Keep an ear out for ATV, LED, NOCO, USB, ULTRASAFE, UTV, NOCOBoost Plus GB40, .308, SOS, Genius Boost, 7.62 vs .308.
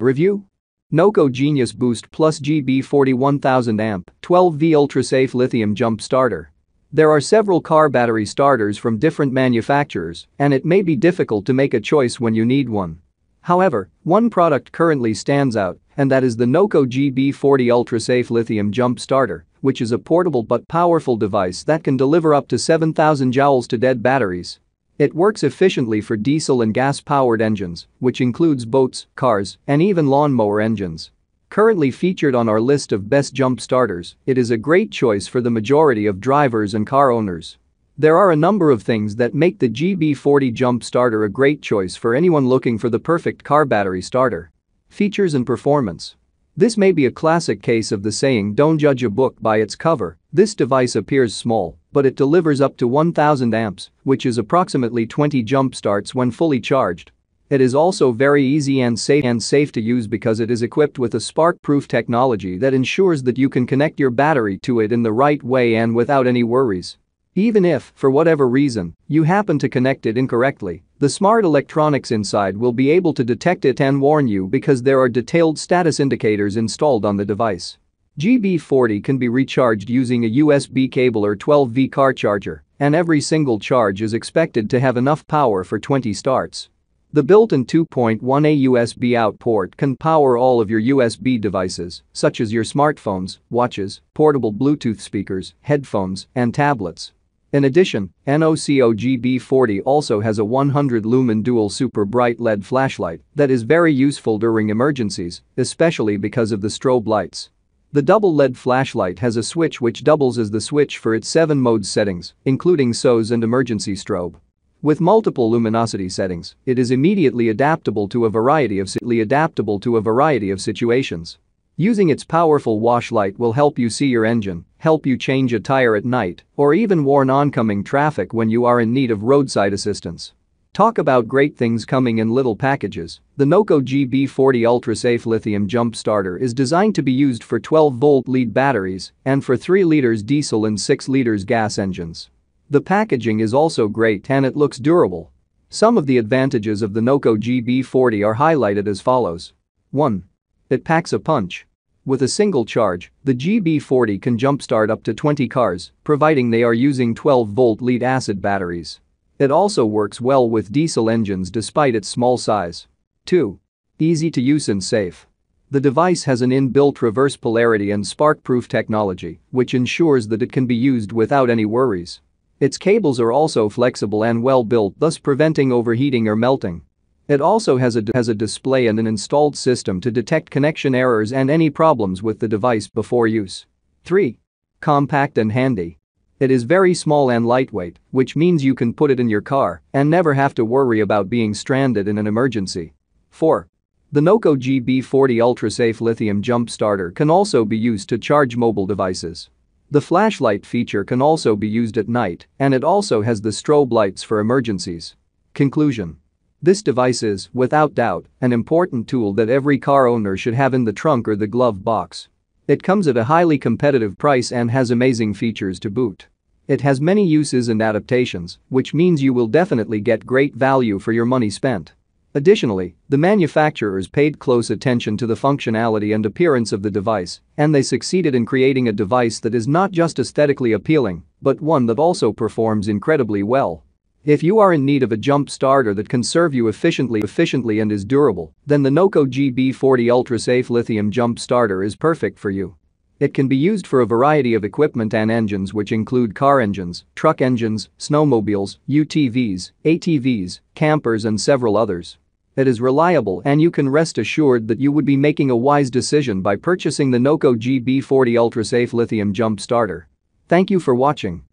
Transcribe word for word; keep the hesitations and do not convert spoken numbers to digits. Review: NOCO Genius Boost Plus G B forty-one thousand amp twelve volt Ultra Safe Lithium Jump Starter. There are several car battery starters from different manufacturers, and it may be difficult to make a choice when you need one. However, one product currently stands out, and that is the NOCO G B forty Ultra Safe Lithium Jump Starter, which is a portable but powerful device that can deliver up to seven thousand joules to dead batteries. It works efficiently for diesel and gas-powered engines, which includes boats, cars, and even lawnmower engines. Currently featured on our list of best jump starters, it is a great choice for the majority of drivers and car owners. There are a number of things that make the G B forty jump starter a great choice for anyone looking for the perfect car battery starter. Features and performance. This may be a classic case of the saying, don't judge a book by its cover. This device appears small, but it delivers up to one thousand amps, which is approximately twenty jump starts when fully charged. It is also very easy and safe and safe to use because it is equipped with a spark-proof technology that ensures that you can connect your battery to it in the right way and without any worries. Even if, for whatever reason, you happen to connect it incorrectly, the smart electronics inside will be able to detect it and warn you because there are detailed status indicators installed on the device. G B forty can be recharged using a U S B cable or twelve volt car charger, and every single charge is expected to have enough power for twenty starts. The built-in two point one amp U S B out port can power all of your U S B devices, such as your smartphones, watches, portable Bluetooth speakers, headphones, and tablets. In addition, NOCO G B forty also has a one hundred lumen dual super bright L E D flashlight that is very useful during emergencies, especially because of the strobe lights. The double L E D flashlight has a switch which doubles as the switch for its seven mode settings, including S O S and emergency strobe. With multiple luminosity settings, it is immediately adaptable to a variety of adaptable to a variety of situations. Using its powerful wash light will help you see your engine, help you change a tire at night, or even warn oncoming traffic when you are in need of roadside assistance. Talk about great things coming in little packages. The NOCO G B forty Ultra Safe Lithium Jump Starter is designed to be used for twelve volt lead batteries and for three liters diesel and six liters gas engines. The packaging is also great and it looks durable. Some of the advantages of the NOCO G B forty are highlighted as follows. one. It packs a punch. With a single charge, the G B forty can jumpstart up to twenty cars, providing they are using twelve volt lead-acid batteries. It also works well with diesel engines despite its small size. two. Easy to use and safe. The device has an inbuilt reverse polarity and spark-proof technology, which ensures that it can be used without any worries. Its cables are also flexible and well-built, thus preventing overheating or melting. It also has a, has a display and an installed system to detect connection errors and any problems with the device before use. three. Compact and handy. It is very small and lightweight, which means you can put it in your car and never have to worry about being stranded in an emergency. four. The NOCO G B forty Ultra Safe Lithium Jump Starter can also be used to charge mobile devices. The flashlight feature can also be used at night, and it also has the strobe lights for emergencies. Conclusion. This device is, without doubt, an important tool that every car owner should have in the trunk or the glove box. It comes at a highly competitive price and has amazing features to boot. It has many uses and adaptations, which means you will definitely get great value for your money spent. Additionally, the manufacturers paid close attention to the functionality and appearance of the device, and they succeeded in creating a device that is not just aesthetically appealing, but one that also performs incredibly well. If you are in need of a jump starter that can serve you efficiently efficiently and is durable, then the NOCO G B forty Ultra Safe Lithium Jump Starter is perfect for you. It can be used for a variety of equipment and engines, which include car engines, truck engines, snowmobiles, U T Vs, A T Vs, campers and several others. It is reliable and you can rest assured that you would be making a wise decision by purchasing the NOCO G B forty Ultra Safe Lithium Jump Starter. Thank you for watching.